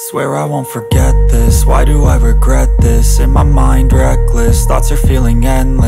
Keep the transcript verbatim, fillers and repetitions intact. Swear I won't forget this, why do I regret this? In my mind reckless, thoughts are feeling endless.